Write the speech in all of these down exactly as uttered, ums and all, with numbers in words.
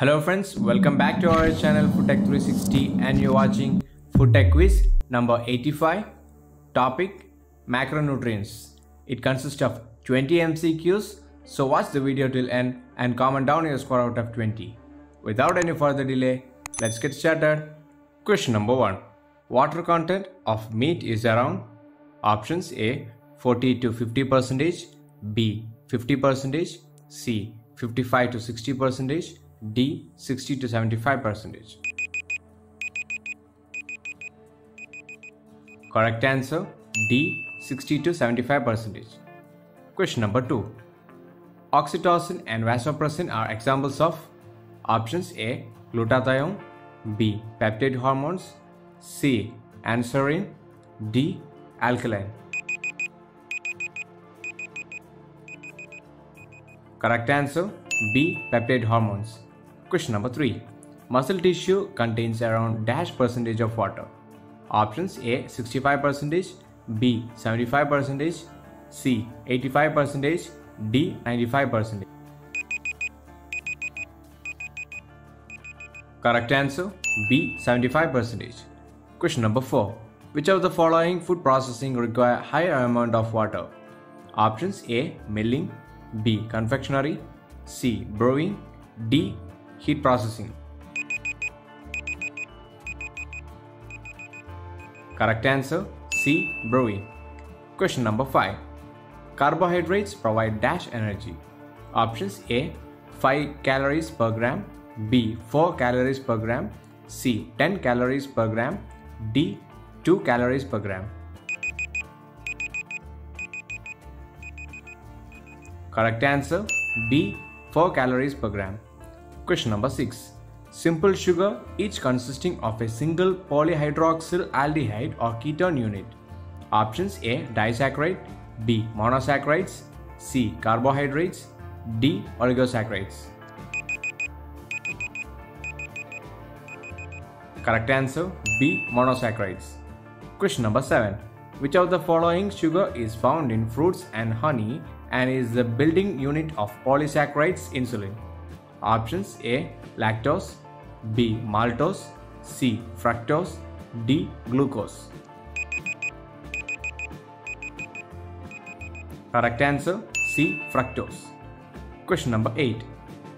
Hello friends, welcome back to our channel FoodTech three sixty, and you're watching FoodTech quiz number eighty-five. Topic: macronutrients. It consists of twenty M C Qs, so watch the video till end and comment down your score out of twenty. Without any further delay, let's get started. Question number one. Water content of meat is around options A forty to fifty percent, B fifty percent, C fifty-five to sixty percent, D sixty to seventy-five percent. Correct answer D sixty to seventy-five percent. Question number two. Oxytocin and vasopressin are examples of options A glutathione, B peptide hormones, C anserine, D alkaline. Correct answer B peptide hormones. Question number three. Muscle tissue contains around dash percentage of water. Options A sixty-five percent, B seventy-five percent, C eighty-five percent, D ninety-five percent. Correct answer B seventy-five percent. Question number four. Which of the following food processing require higher amount of water? Options A milling, B confectionery, C brewing, D heat processing. Correct answer C brewing. Question number five. Carbohydrates provide dash energy. Options A five calories per gram, B four calories per gram, C ten calories per gram, D two calories per gram. Correct answer B four calories per gram. Question number six. Simple sugar, each consisting of a single polyhydroxyl aldehyde or ketone unit. Options A disaccharide, B monosaccharides, C carbohydrates, D oligosaccharides. Correct answer B monosaccharides. Question number seven. Which of the following sugar is found in fruits and honey and is the building unit of polysaccharides insulin? Options A lactose, B maltose, C fructose, D glucose. Correct answer C fructose. Question number eight.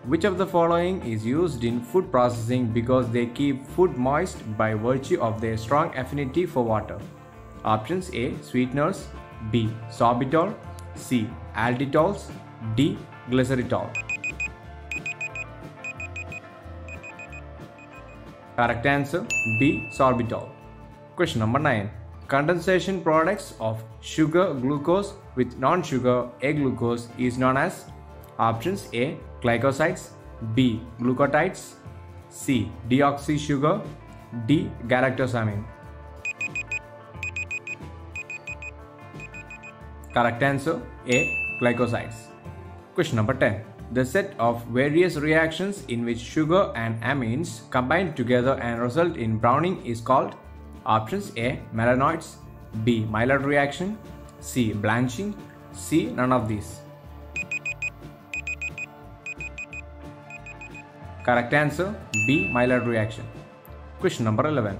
Which of the following is used in food processing because they keep food moist by virtue of their strong affinity for water? Options A sweeteners, B sorbitol, C alditols, D glyceritol. Correct answer B sorbitol. Question number nine. Condensation products of sugar glucose with non-sugar A-glucose is known as options A glycosides, B glucotides, C deoxy sugar, D galactosamine. Correct answer A glycosides. Question number ten. The set of various reactions in which sugar and amines combine together and result in browning is called options A melanoids, B Maillard reaction, C blanching, C none of these. Correct answer B Maillard reaction. Question number eleven.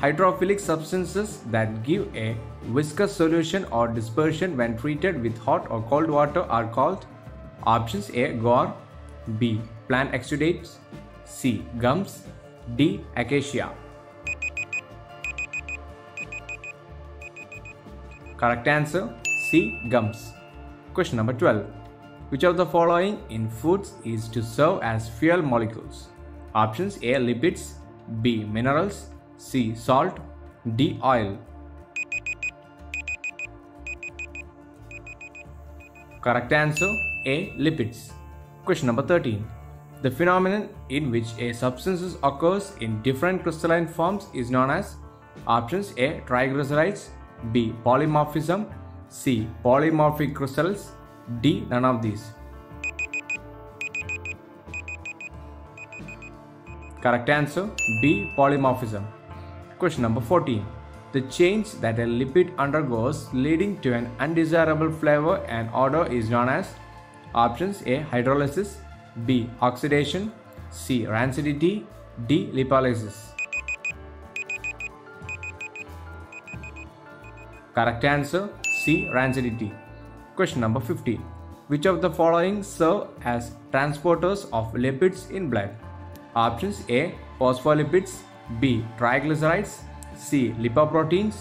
Hydrophilic substances that give a viscous solution or dispersion when treated with hot or cold water are called options A gore, B plant exudates, C gums, D acacia. Correct answer C gums. Question number twelve. Which of the following in foods is to serve as fuel molecules? Options A lipids, B minerals, C salt, D oil. Correct answer A lipids. Question number thirteen. The phenomenon in which a substance occurs in different crystalline forms is known as options A triglycerides, B polymorphism, C polymorphic crystals, D none of these. Correct answer B polymorphism. Question number fourteen. The change that a lipid undergoes leading to an undesirable flavor and odor is known as options A hydrolysis, B oxidation, C. Rancidity. D. Lipolysis. Correct answer C. Rancidity. Question number fifteen. Which of the following serve as transporters of lipids in blood? Options A. Phospholipids. B. Triglycerides. C. Lipoproteins.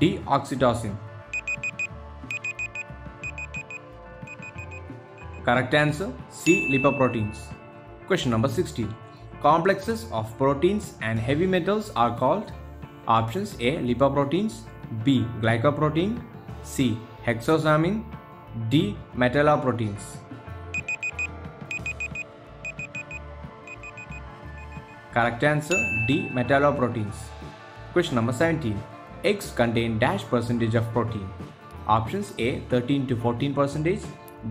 D. Oxytocin. Correct answer C. Lipoproteins. Question number sixteen. Complexes of proteins and heavy metals are called. Options A. Lipoproteins. B. Glycoprotein. C. Hexosamine. D. Metalloproteins. Correct answer D. Metalloproteins. Question number seventeen. Eggs contain dash percentage of protein. Options A. thirteen to fourteen percent.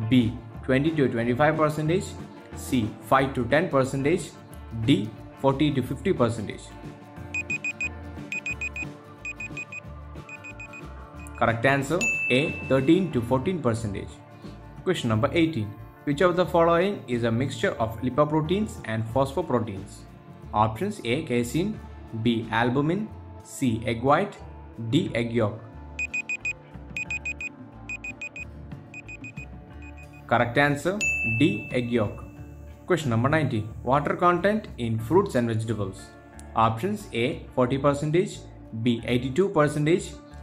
B. twenty to twenty-five percent. C. five to ten percent. D. forty to fifty percent. Correct answer A. thirteen to fourteen percent. Question number eighteen. Which of the following is a mixture of lipoproteins and phosphoproteins? Options A. Casein. B. Albumin. C. Egg white. D. Egg yolk. Correct answer D. Egg yolk. Question number nineteen. Water content in fruits and vegetables. Options A. forty percent. B. eighty-two percent.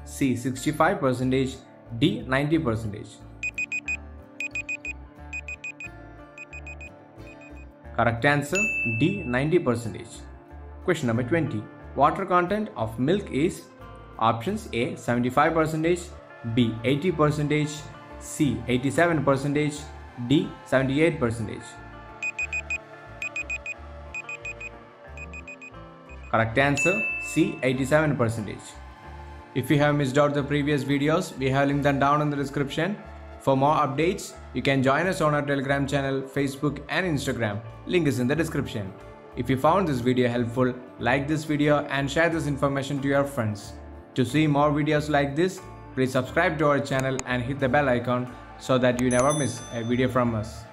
C. sixty-five percent. D. ninety percent. Correct answer D. ninety percent. Question number twenty. Water content of milk is. Options A. seventy-five percent. B. eighty percent. C. eighty-seven percent. D. seventy-eight percent. Correct answer C. eighty-seven percent. If you have missed out the previous videos, we have linked them down in the description. For more updates, you can join us on our Telegram channel, Facebook and Instagram. Link is in the description. If you found this video helpful, like this video and share this information to your friends. To see more videos like this, please subscribe to our channel and hit the bell icon so that you never miss a video from us.